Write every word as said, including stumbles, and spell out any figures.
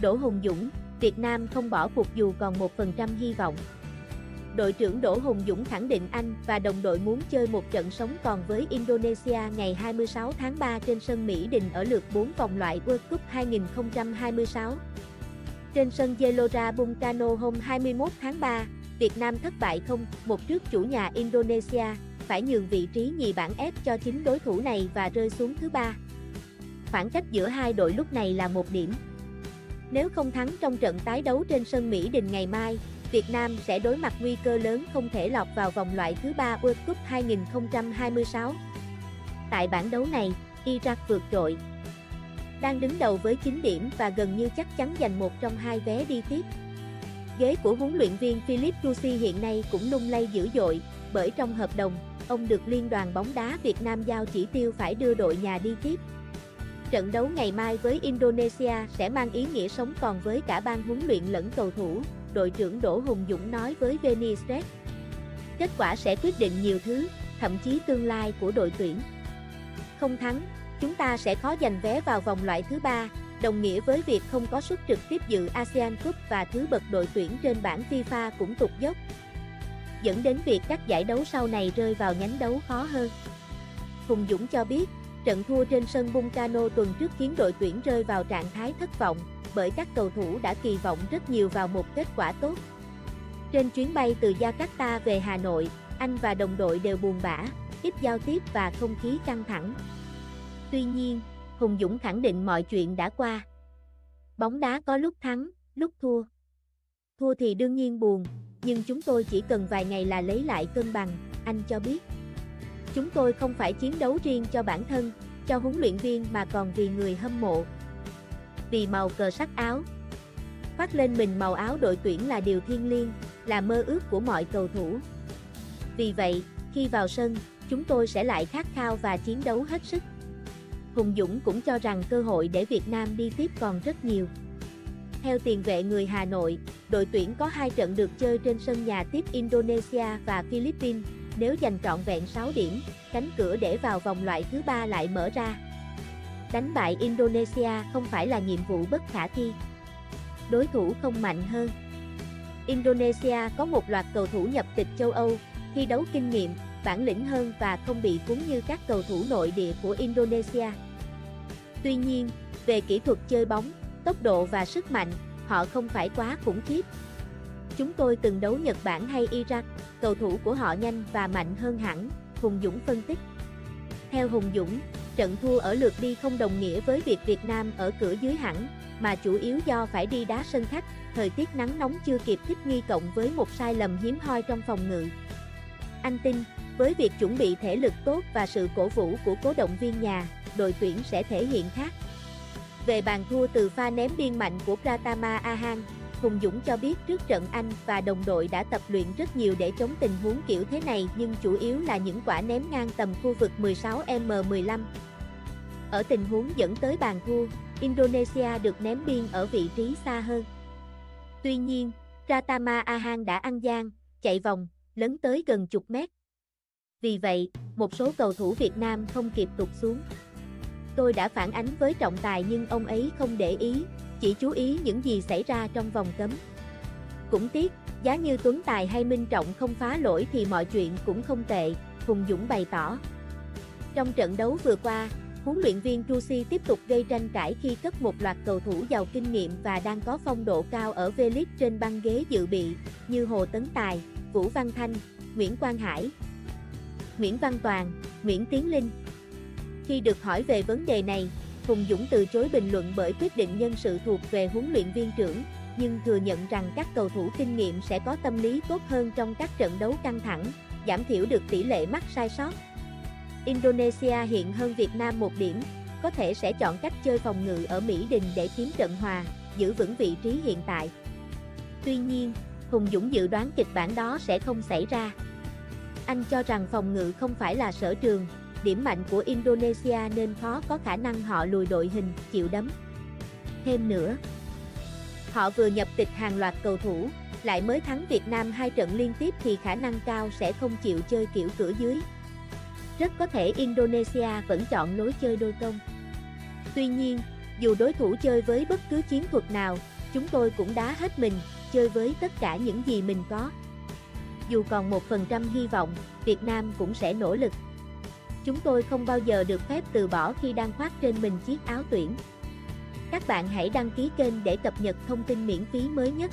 Đỗ Hùng Dũng, Việt Nam không bỏ cuộc dù còn một phần trăm hy vọng. Đội trưởng Đỗ Hùng Dũng khẳng định anh và đồng đội muốn chơi một trận sống còn với Indonesia ngày hai mươi sáu tháng ba trên sân Mỹ Đình ở lượt bốn vòng loại World Cup hai không hai sáu. Trên sân Gelora Bung Karno hôm hai mươi mốt tháng ba, Việt Nam thất bại không một trước chủ nhà Indonesia, phải nhường vị trí nhì bảng F cho chính đối thủ này và rơi xuống thứ ba. Khoảng cách giữa hai đội lúc này là một điểm. Nếu không thắng trong trận tái đấu trên sân Mỹ Đình ngày mai, Việt Nam sẽ đối mặt nguy cơ lớn không thể lọt vào vòng loại thứ ba World Cup hai không hai sáu. Tại bảng đấu này, Iraq vượt trội, đang đứng đầu với chín điểm và gần như chắc chắn giành một trong hai vé đi tiếp. Ghế của huấn luyện viên Philippe Troussier hiện nay cũng lung lay dữ dội, bởi trong hợp đồng, ông được Liên đoàn Bóng đá Việt Nam giao chỉ tiêu phải đưa đội nhà đi tiếp. Trận đấu ngày mai với Indonesia sẽ mang ý nghĩa sống còn với cả ban huấn luyện lẫn cầu thủ, đội trưởng Đỗ Hùng Dũng nói với VnExpress. Kết quả sẽ quyết định nhiều thứ, thậm chí tương lai của đội tuyển. Không thắng, chúng ta sẽ khó giành vé vào vòng loại thứ ba, đồng nghĩa với việc không có suất trực tiếp dự Asian Cup và thứ bậc đội tuyển trên bảng FIFA cũng tụt dốc, dẫn đến việc các giải đấu sau này rơi vào nhánh đấu khó hơn. Hùng Dũng cho biết, trận thua trên sân Bung Karno tuần trước khiến đội tuyển rơi vào trạng thái thất vọng, bởi các cầu thủ đã kỳ vọng rất nhiều vào một kết quả tốt. Trên chuyến bay từ Jakarta về Hà Nội, anh và đồng đội đều buồn bã, ít giao tiếp và không khí căng thẳng. Tuy nhiên, Hùng Dũng khẳng định mọi chuyện đã qua. Bóng đá có lúc thắng, lúc thua. Thua thì đương nhiên buồn, nhưng chúng tôi chỉ cần vài ngày là lấy lại cân bằng, anh cho biết. Chúng tôi không phải chiến đấu riêng cho bản thân, cho huấn luyện viên mà còn vì người hâm mộ. Vì màu cờ sắc áo. Khoác lên mình màu áo đội tuyển là điều thiêng liêng, là mơ ước của mọi cầu thủ. Vì vậy, khi vào sân, chúng tôi sẽ lại khát khao và chiến đấu hết sức. Hùng Dũng cũng cho rằng cơ hội để Việt Nam đi tiếp còn rất nhiều. Theo tiền vệ người Hà Nội, đội tuyển có hai trận được chơi trên sân nhà tiếp Indonesia và Philippines. Nếu giành trọn vẹn sáu điểm, cánh cửa để vào vòng loại thứ ba lại mở ra. Đánh bại Indonesia không phải là nhiệm vụ bất khả thi. Đối thủ không mạnh hơn. Indonesia có một loạt cầu thủ nhập tịch châu Âu, thi đấu kinh nghiệm, bản lĩnh hơn và không bị cuốn như các cầu thủ nội địa của Indonesia. Tuy nhiên, về kỹ thuật chơi bóng, tốc độ và sức mạnh, họ không phải quá khủng khiếp. Chúng tôi từng đấu Nhật Bản hay Iraq, cầu thủ của họ nhanh và mạnh hơn hẳn, Hùng Dũng phân tích. Theo Hùng Dũng, trận thua ở lượt đi không đồng nghĩa với việc Việt Nam ở cửa dưới hẳn, mà chủ yếu do phải đi đá sân khách, thời tiết nắng nóng chưa kịp thích nghi cộng với một sai lầm hiếm hoi trong phòng ngự. Anh tin, với việc chuẩn bị thể lực tốt và sự cổ vũ của cổ động viên nhà, đội tuyển sẽ thể hiện khác. Về bàn thua từ pha ném biên mạnh của Pratama Arhan, Hùng Dũng cho biết trước trận anh và đồng đội đã tập luyện rất nhiều để chống tình huống kiểu thế này, nhưng chủ yếu là những quả ném ngang tầm khu vực mười sáu mét mười lăm. Ở tình huống dẫn tới bàn thua, Indonesia được ném biên ở vị trí xa hơn. Tuy nhiên, Pratama Arhan đã ăn gian, chạy vòng, lấn tới gần chục mét. Vì vậy, một số cầu thủ Việt Nam không kịp tụt xuống. Tôi đã phản ánh với trọng tài nhưng ông ấy không để ý, chỉ chú ý những gì xảy ra trong vòng cấm. Cũng tiếc, giá như Tuấn Tài hay Minh Trọng không phá lỗi thì mọi chuyện cũng không tệ, Hùng Dũng bày tỏ. Trong trận đấu vừa qua, huấn luyện viên Troussier tiếp tục gây tranh cãi khi cất một loạt cầu thủ giàu kinh nghiệm và đang có phong độ cao ở V-League trên băng ghế dự bị, như Hồ Tấn Tài, Vũ Văn Thanh, Nguyễn Quang Hải, Nguyễn Văn Toàn, Nguyễn Tiến Linh. Khi được hỏi về vấn đề này, Hùng Dũng từ chối bình luận bởi quyết định nhân sự thuộc về huấn luyện viên trưởng, nhưng thừa nhận rằng các cầu thủ kinh nghiệm sẽ có tâm lý tốt hơn trong các trận đấu căng thẳng, giảm thiểu được tỷ lệ mắc sai sót. Indonesia hiện hơn Việt Nam một điểm, có thể sẽ chọn cách chơi phòng ngự ở Mỹ Đình để kiếm trận hòa, giữ vững vị trí hiện tại. Tuy nhiên, Hùng Dũng dự đoán kịch bản đó sẽ không xảy ra. Anh cho rằng phòng ngự không phải là sở trường, điểm mạnh của Indonesia nên khó có khả năng họ lùi đội hình, chịu đấm. Thêm nữa, họ vừa nhập tịch hàng loạt cầu thủ, lại mới thắng Việt Nam hai trận liên tiếp thì khả năng cao sẽ không chịu chơi kiểu cửa dưới. Rất có thể Indonesia vẫn chọn lối chơi đôi công. Tuy nhiên, Dù đối thủ chơi với bất cứ chiến thuật nào, chúng tôi cũng đá hết mình, chơi với tất cả những gì mình có. Dù còn một phần trăm hy vọng, Việt Nam cũng sẽ nỗ lực. Chúng tôi không bao giờ được phép từ bỏ khi đang khoác trên mình chiếc áo tuyển. Các bạn hãy đăng ký kênh để cập nhật thông tin miễn phí mới nhất.